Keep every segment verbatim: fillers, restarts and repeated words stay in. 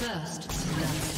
First love.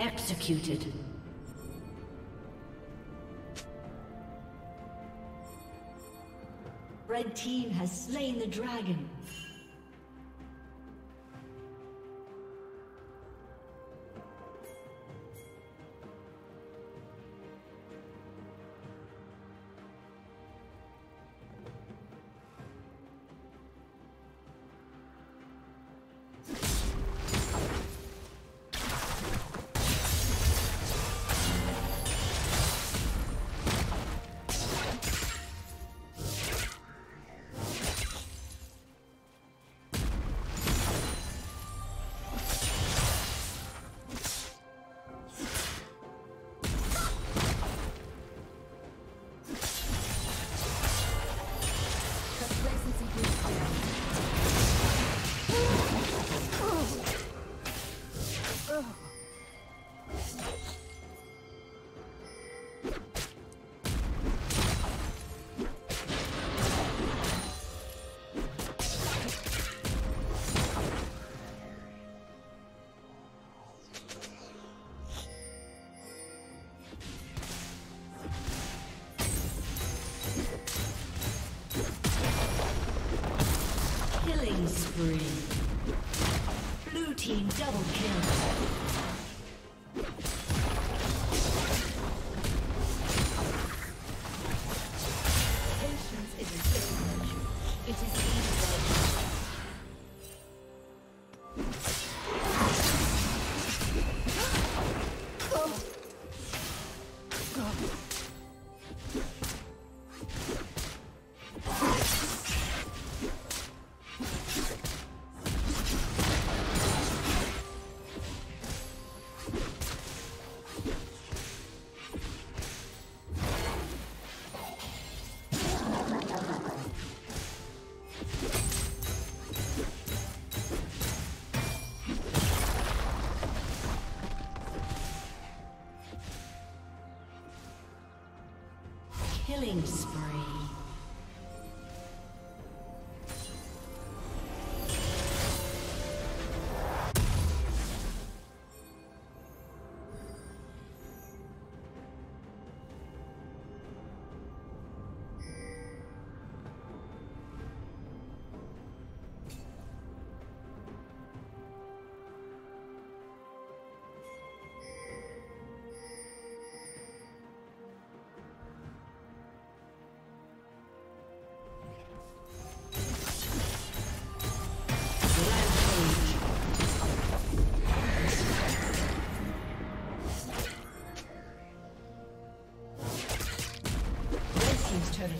Executed. Red team has slain the dragon. spree. Blue team double kill. Patience is a skill measure. It is easy. Killing spree.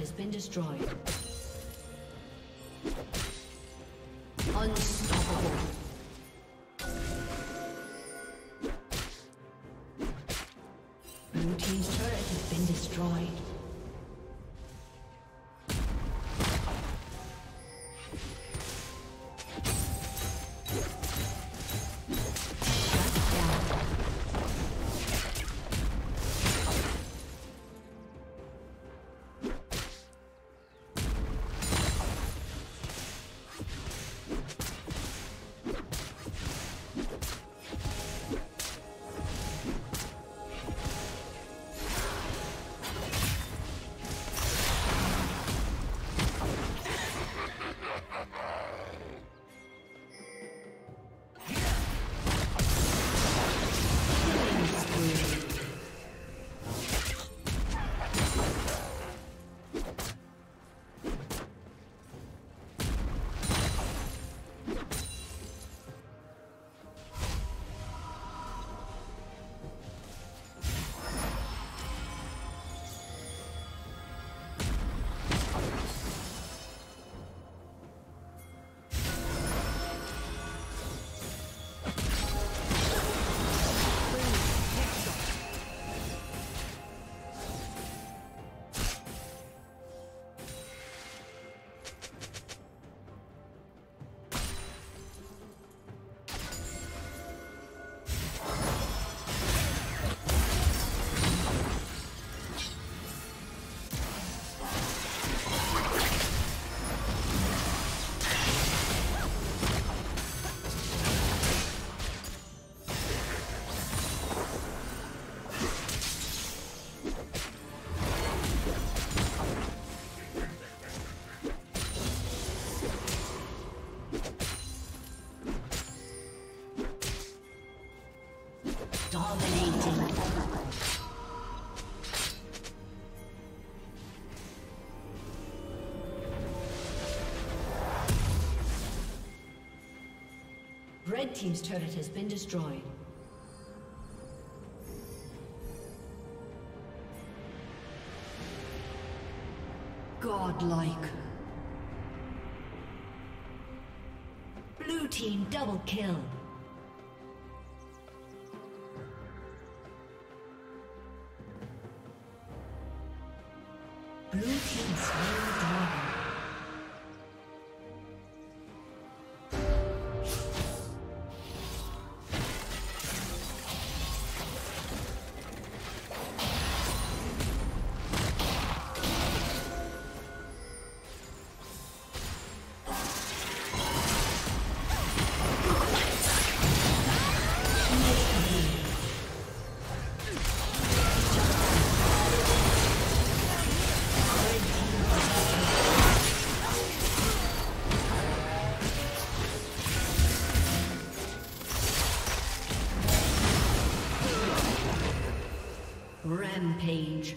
Has been destroyed. Unstoppable. Blue team's turret has been destroyed. Red team's turret has been destroyed. Godlike. Blue team double kill. Blue team slain the dragon. Thank you. Rampage.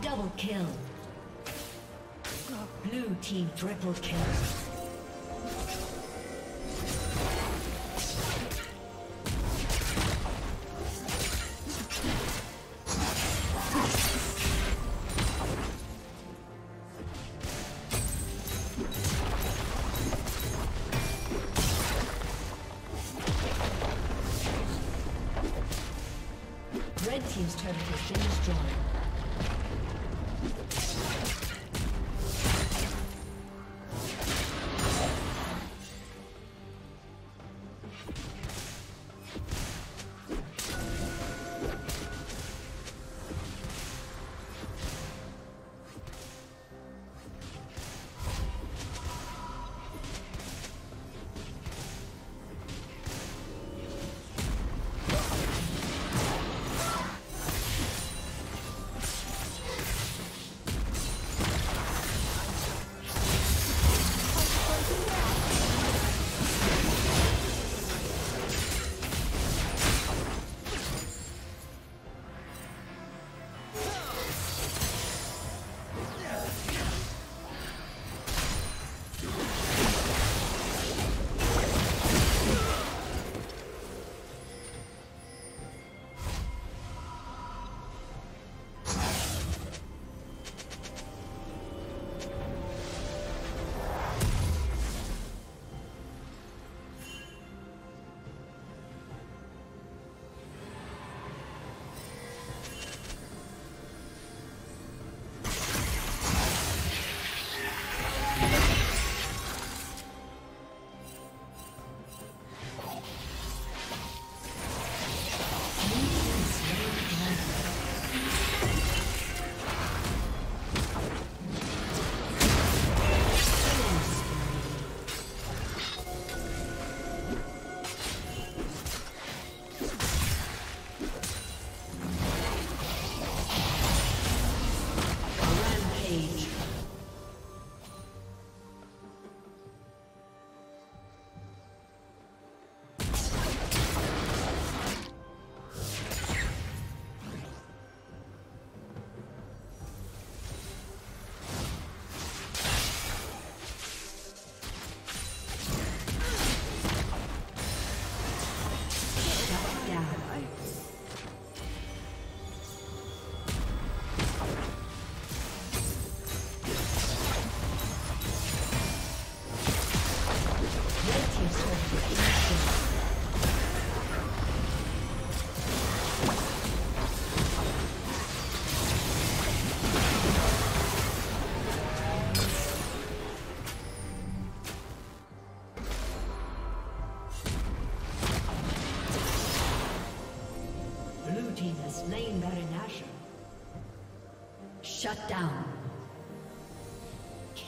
Double kill. Blue team triple kill. Red team's turret has been destroyed.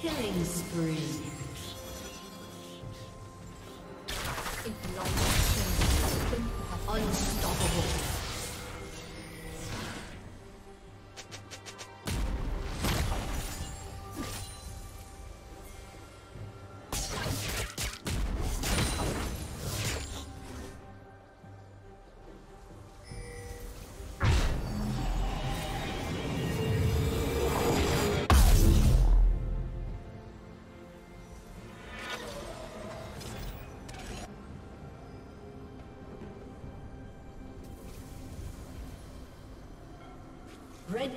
Killing spree. Unstoppable. Red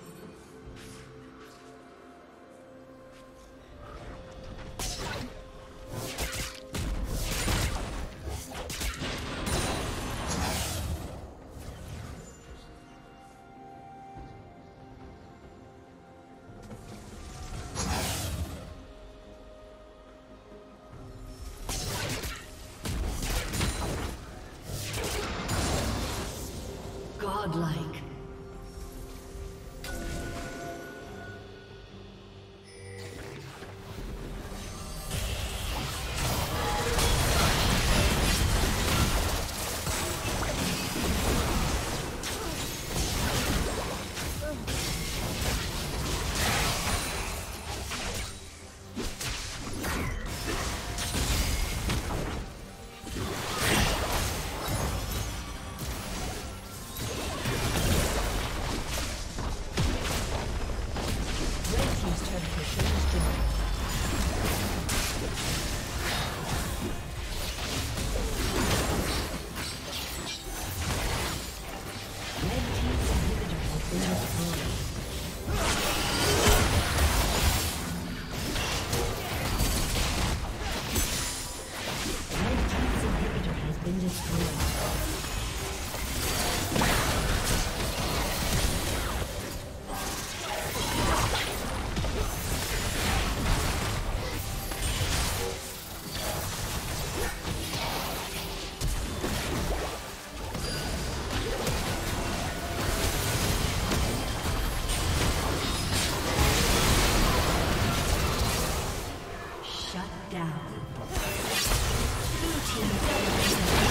Godlike. Shut down. Blue team.